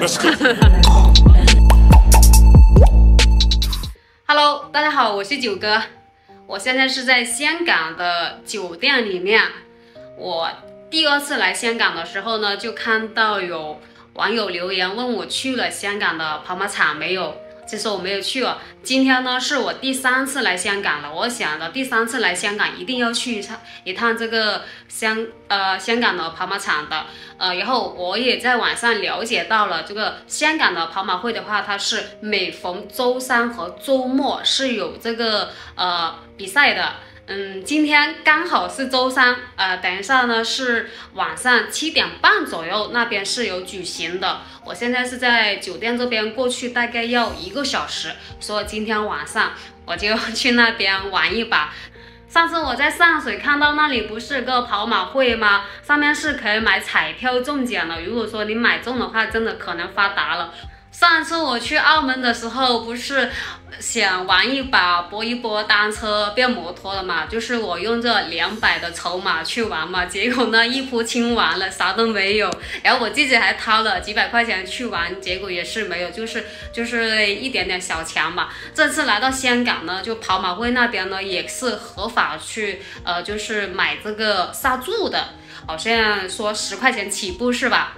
Let's go. Hello， 大家好，我是九哥，我现在是在香港的酒店里面。我第二次来香港的时候呢，就看到有网友留言问我去了香港的跑马场没有。 其实我没有去哦。今天呢是我第三次来香港了，我想着第三次来香港一定要去一趟这个香港的跑马场的。然后我也在网上了解到了，这个香港的跑马会的话，它是每逢周三和周末是有这个比赛的。今天刚好是周三，等一下呢是晚上7点半左右那边是有举行的。我现在是在酒店这边，过去大概要1个小时，所以今天晚上我就去那边玩一把。上次我在上水看到那里不是个跑马会吗？上面是可以买彩票中奖的，如果说你买中的话，真的可能发达了。 上次我去澳门的时候，不是想玩一把搏一搏单车变摩托了嘛？就是我用这200的筹码去玩嘛，结果呢一铺清完了，啥都没有。然后我自己还掏了几百块钱去玩，结果也是没有，就是一点点小钱嘛。这次来到香港呢，就跑马会那边呢也是合法去就是买这个杀猪的，好像说10块钱起步是吧？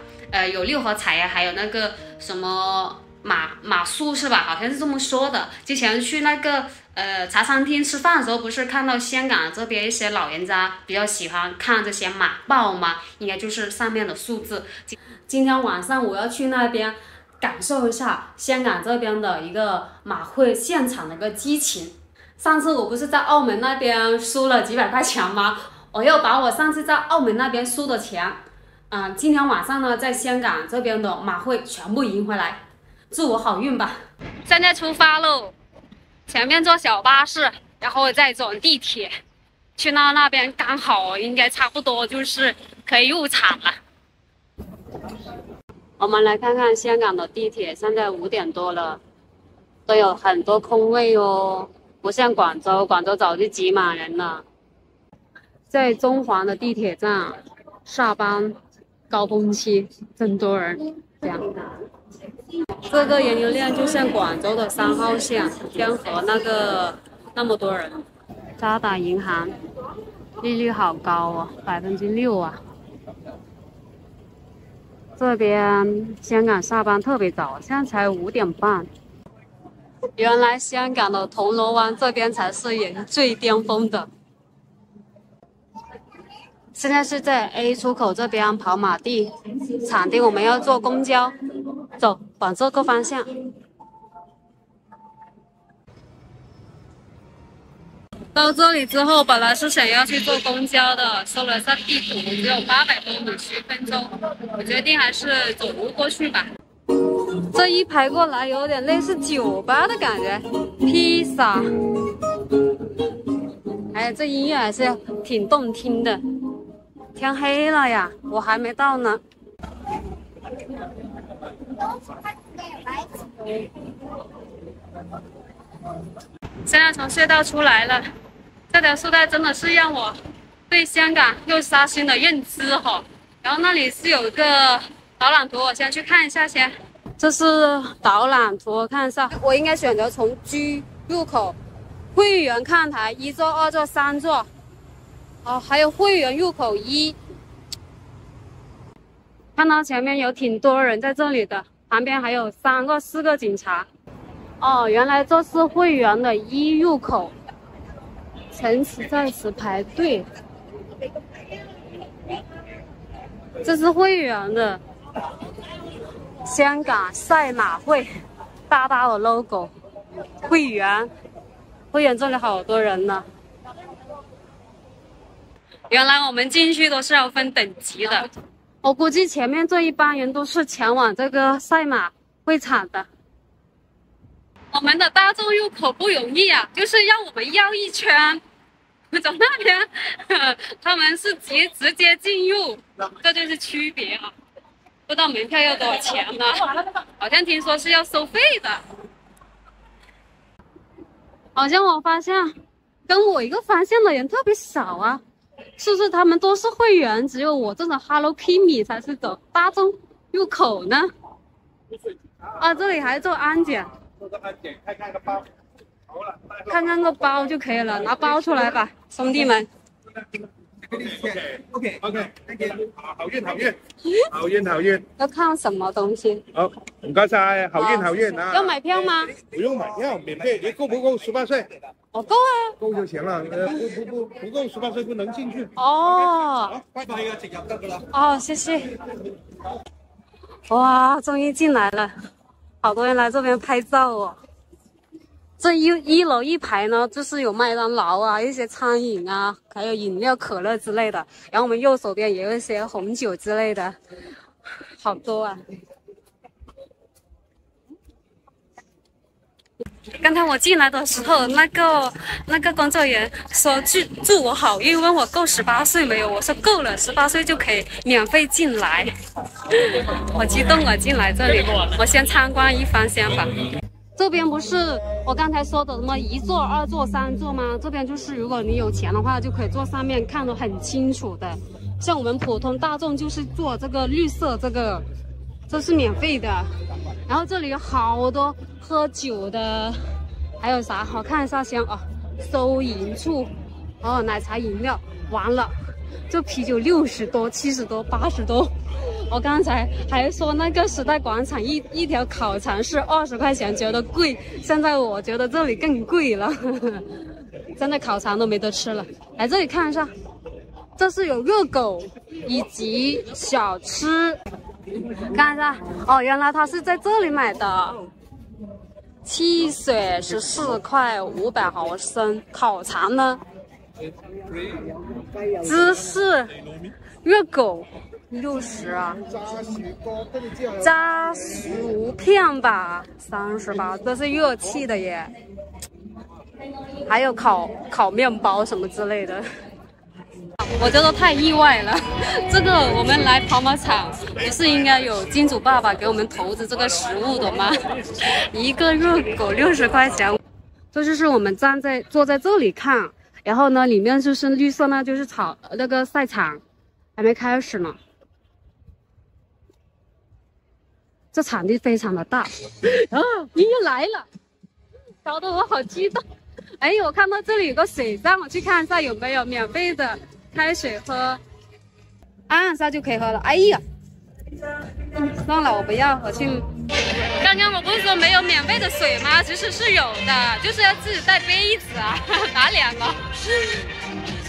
有6合彩呀，还有那个。 什么马术是吧？好像是这么说的。之前去那个茶餐厅吃饭的时候，不是看到香港这边一些老人家比较喜欢看这些马报吗？应该就是上面的数字。今天晚上我要去那边感受一下香港这边的一个马会现场的一个激情。上次我不是在澳门那边输了几百块钱吗？我又把我上次在澳门那边输的钱。 今天晚上呢，在香港这边的马会全部赢回来，祝我好运吧！现在出发喽，前面坐小巴士，然后再转地铁，去到那边刚好应该差不多就是可以入场了。我们来看看香港的地铁，现在5点多了，都有很多空位哦，不像广州，广州早就挤满人了。在中环的地铁站，下班。 高峰期真多人，这样。这个人流量就像广州的3号线天河那么多人。渣打银行利率好高啊，6%啊。这边香港下班特别早，现在才5点半。原来香港的铜锣湾这边才是人最巅峰的。 现在是在 A 出口这边跑马地场地，我们要坐公交，走往这个方向。到这里之后，本来是想要去坐公交的，搜了一下地图，只有800多米10分钟，我决定还是走路过去吧。这一排过来有点类似酒吧的感觉，披萨，哎，这音乐还是挺动听的。 天黑了呀，我还没到呢。现在从隧道出来了，这条隧道真的是让我对香港又刷新了认知哈。然后那里是有一个导览图，我先去看一下先。这是导览图，我看一下，我应该选择从 G 入口，会员看台1座、2座、3座。 哦，还有会员入口1，看到前面有挺多人在这里的，旁边还有3个、4个警察。哦，原来这是会员的1入口，陈词在此排队。这是会员的香港赛马会，大大的 logo， 会员，会员这里好多人呢。 原来我们进去都是要分等级的，我估计前面这一帮人都是前往这个赛马会场的。我们的大众入口不容易啊，就是让我们绕一圈，走那边，他们是直接进入，这就是区别啊。不知道门票要多少钱呢？好像听说是要收费的。好像我发现跟我一个方向的人特别少啊。 是不是他们都是会员，只有我这种 Hello Kitty 才是走大众入口呢？啊，这里还做安检。做个安检，看看个包。好了，看看个包就可以了，拿包出来吧，兄弟们。OK，好运好运，好运好运。要看什么东西？好，唔该晒，好运好运啊！要买票吗？不用买票，免费。你够不够18岁？我够啊，够就行了。不够18岁不能进去。哦。拜拜啊，直入得噶啦。哦，谢谢。哇，终于进来了，好多人来这边拍照哦。这一楼一排呢，就是有麦当劳啊，一些餐饮啊，还有饮料、可乐之类的。然后我们右手边也有一些红酒之类的，好多啊。刚才我进来的时候，那个工作人员说祝我好运，问我够18岁没有？我说够了，18岁就可以免费进来。好激动啊！进来这里，我先参观一番先吧。这边不是我刚才说的什么1座、2座、3座吗？这边就是如果你有钱的话，就可以坐上面看得很清楚的。像我们普通大众就是坐这个绿色这个，这是免费的。然后这里有好多喝酒的，还有啥？我看一下先啊，收银处，哦，奶茶饮料完了，这啤酒60多、70多、80多。我刚才还说那个时代广场一条烤肠是20块钱，觉得贵。现在我觉得这里更贵了，呵呵，现在烤肠都没得吃了。来这里看一下，这是有热狗以及小吃，看一下哦，原来他是在这里买的。汽水14块500毫升，烤肠呢？芝士热狗。60啊，炸薯片吧，38，这是热气的耶。还有烤面包什么之类的，我觉得太意外了。这个我们来跑马场不是应该有金主爸爸给我们投资这个食物的吗？一个热狗60块钱，这就是我们坐在这里看，然后呢，里面就是绿色呢，就是炒那个赛场，还没开始呢。这场地非常的大，啊，你又来了，搞得我好激动。哎，我看到这里有个水站，我去看一下有没有免费的开水喝，按一下就可以喝了。哎呀，算了，我不要，我去。刚刚我不是说没有免费的水吗？其实是有的，就是要自己带杯子啊，打两个。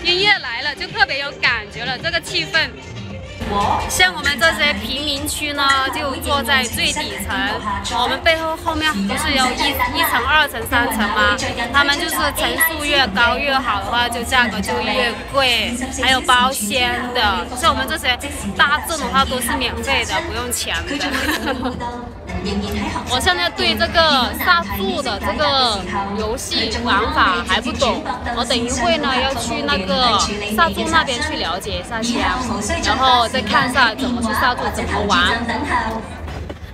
音乐来了，就特别有感觉了，这个气氛。像我们这些贫民区呢，就坐在最底层。我们背后后面不是有1层、2层、3层吗？他们就是层数越高越好的话，就价格就越贵。还有包厢的，像我们这些大众的话都是免费的，不用钱的。我现在对这个杀猪的这个游戏玩法还不懂，我等一会呢要去那个杀猪那边去了解一下先，然后再看一下怎么去杀猪，怎么玩。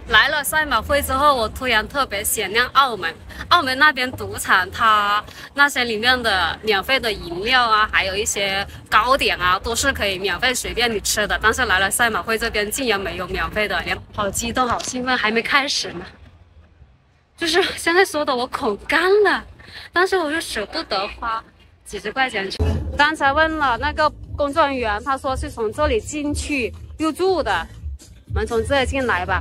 来了赛马会之后，我突然特别想念澳门。澳门那边赌场，它那些里面的免费的饮料啊，还有一些糕点啊，都是可以免费随便你吃的。但是来了赛马会这边，竟然没有免费的，好激动，好兴奋，还没开始呢。就是现在说的我口干了，但是我又舍不得花几十块钱去。刚才问了那个工作人员，他说是从这里进去入住的，我们从这里进来吧。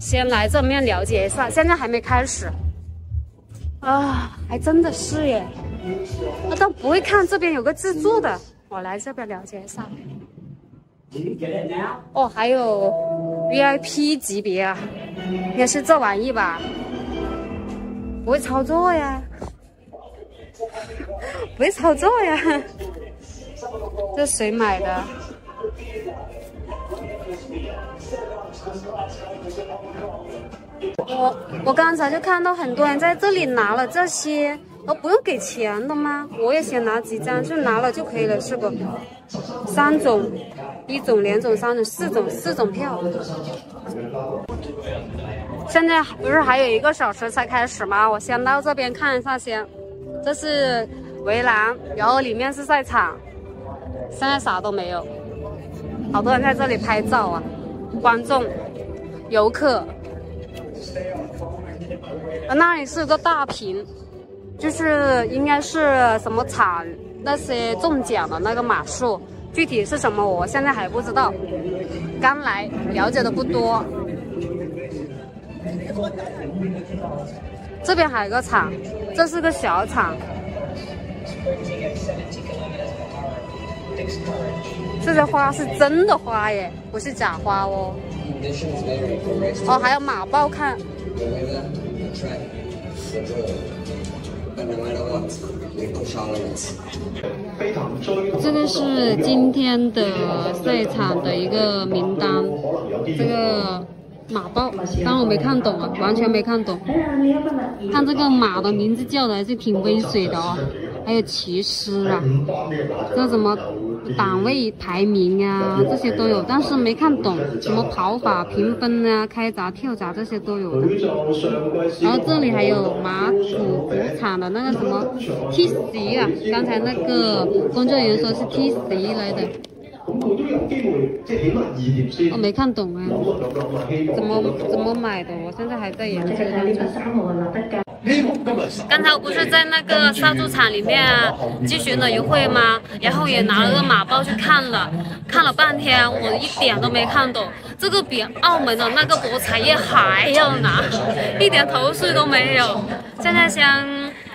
先来这面了解一下，现在还没开始啊，还真的是耶！我倒不会看这边有个自助的，我来这边了解一下。哦，还有 VIP 级别啊，应该是这玩意吧？不会操作呀，不会操作呀，这谁买的？我刚才就看到很多人在这里拿了这些，不用给钱的吗？我也想拿几张，就拿了就可以了，是不？3种，1种、2种、3种、4种，4种票。现在不是还有1个小时才开始吗？我先到这边看一下先。这是围栏，然后里面是赛场，现在啥都没有，好多人在这里拍照啊，观众、游客。那里是个大屏，就是应该是什么产那些中奖的那个码数，具体是什么我现在还不知道，刚来了解的不多。这边还有个厂，这是个小厂。 这些花是真的花耶，不是假花哦。哦，还有马报看。这个是今天的赛场的一个名单，这个马报，但我没看懂啊，完全没看懂。看这个马的名字叫的还是挺威水的哦。 还有骑师啊，这什么档位排名啊，这些都有，但是没看懂什么跑法评分啊、开闸、跳闸这些都有的。然后这里还有马祖赌场的那个什么 TC 啊，刚才那个工作人员说是 TC 来的。 我没看懂啊，怎么买的？我现在还在研究当中。刚才我不是在那个杀猪场里面咨询了一会吗？然后也拿了个马报去看了，看了半天，我一点都没看懂。这个比澳门的那个博彩业还要难，一点头绪都没有。现在先。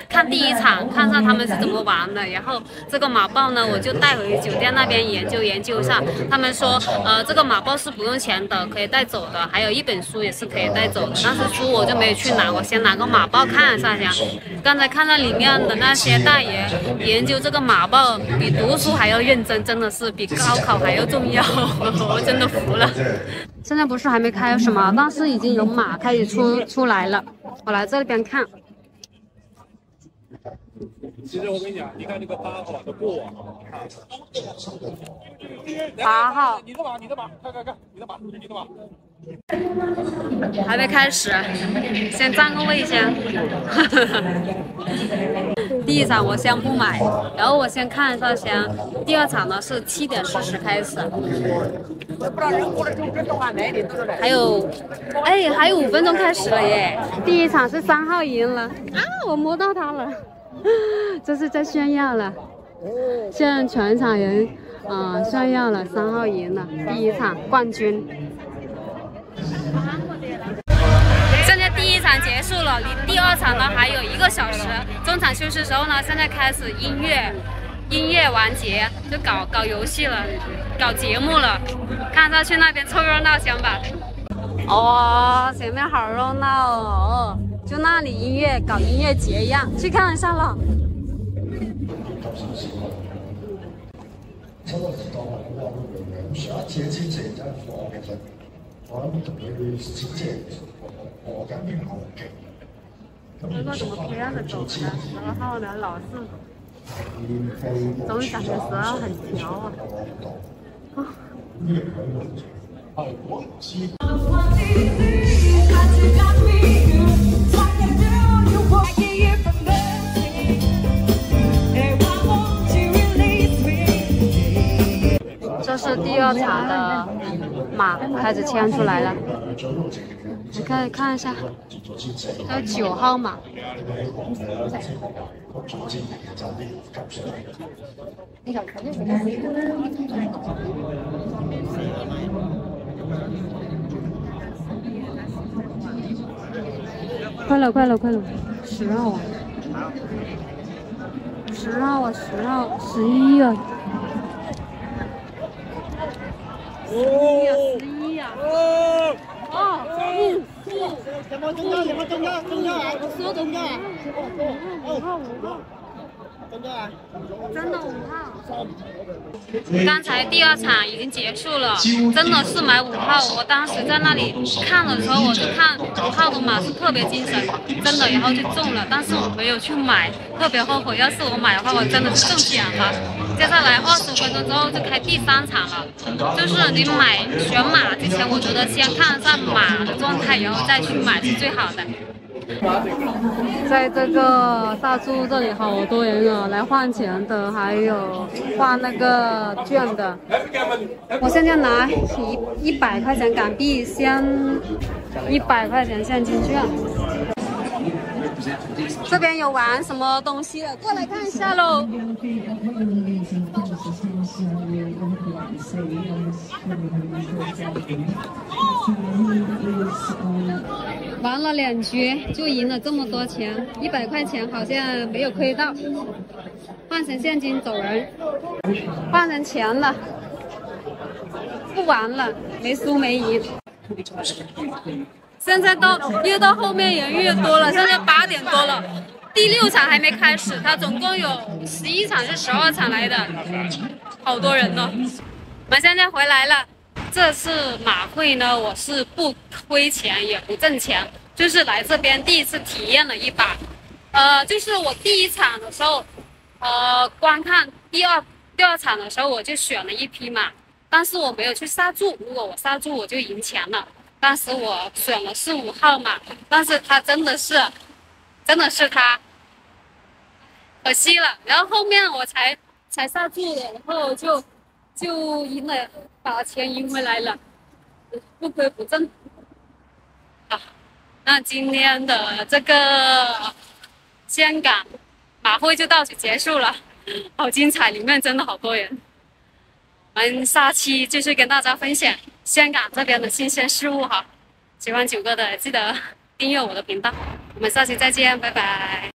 看第一场，看看他们是怎么玩的，然后这个马报呢，我就带回酒店那边研究研究一下。他们说，这个马报是不用钱的，可以带走的，还有一本书也是可以带走的。但是书我就没有去拿，我先拿个马报看一下呀。刚才看到里面的那些大爷研究这个马报，比读书还要认真，真的是比高考还要重要，我真的服了。现在不是还没开什么，但是已经有马开始出来了。我来这边看。 其实我跟你讲，你看这个8号的过往啊，8号，你的马，看，你的马。还没开始，先占个位先。第一场我先不买，然后我先看一下先。第二场呢是7:40开始。还有5分钟开始了耶！第一场是3号赢了啊，我摸到他了。 这是在炫耀了，向全场人炫耀了3号赢了第一场冠军。现在第一场结束了，离第二场呢还有1个小时。中场休息时候呢，现在开始音乐完结，就搞游戏了，搞节目了。看上去那边凑热闹行吧？哦，前面好热闹哦。 就那里音乐搞音乐节一样，去看一下了。那个什么黑暗的走廊，然后呢老是总感觉12很潮啊。这是第二场的马开始牵出来了，你可以看一下，还有9号马。快了！10号啊，10号啊，11啊！ 11啊！哦，5号，真的5号。刚才第二场已经结束了，真的是买5号。我当时在那里看的时候，我就看5号的马是特别精神，真的，然后就中了。但是我没有去买，特别后悔。要是我买的话，我真的是中奖了。 接下来20分钟之后就开第三场了，就是你选马之前，我觉得先看一下马的状态，然后再去买是最好的。在这个大猪这里好多人啊，来换钱的，还有换那个券的。我现在拿100块钱港币，先100块钱现金券。这边有玩什么东西的，过来看一下喽。 玩了2局就赢了这么多钱，100块钱好像没有亏到，换成现金走人，换成钱了，不玩了，没输没赢。现在越到后面人越多了，现在8点多了，第6场还没开始，它总共有11场是12场来的，好多人呢。我们现在回来了。 这次马会呢，我是不亏钱也不挣钱，就是来这边第一次体验了一把。就是我第一场的时候，观看第二场的时候，我就选了一匹马，但是我没有去杀注。如果我杀注，我就赢钱了。当时我选了15号马，但是他真的是他，可惜了。然后后面我才杀注的，然后就赢了。 把钱赢回来了，不亏不挣。啊，那今天的这个香港马会就到此结束了，好精彩！里面真的好多人。我们下期继续跟大家分享香港这边的新鲜事物哈。喜欢九哥的记得订阅我的频道，我们下期再见，拜拜。